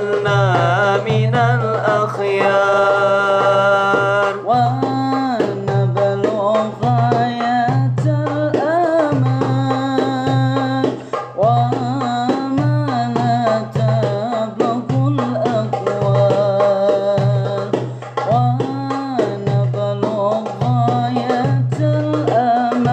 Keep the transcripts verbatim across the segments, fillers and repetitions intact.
واجعلنا من الأخيار ونبلغ غاية الأمان وما لا تبلغ الأقوال ونبلغ غاية الأمان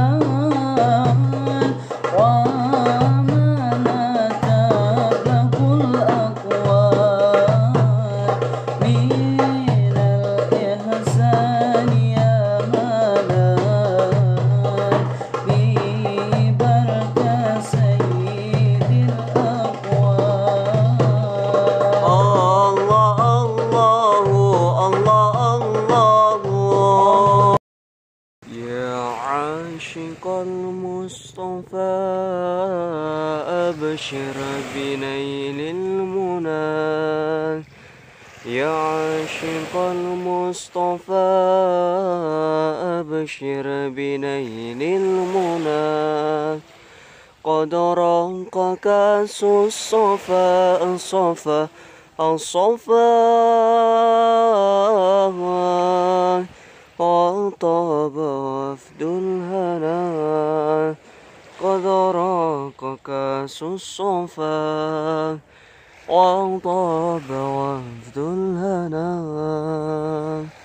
أبشر بنيل المنى يا عاشق المصطفى أبشر بنيل المنى قد رق كأس الصفا الصفا الصفا وطاب وفد الهنا قد راق كأس الصفا وطاب وفد الهنا.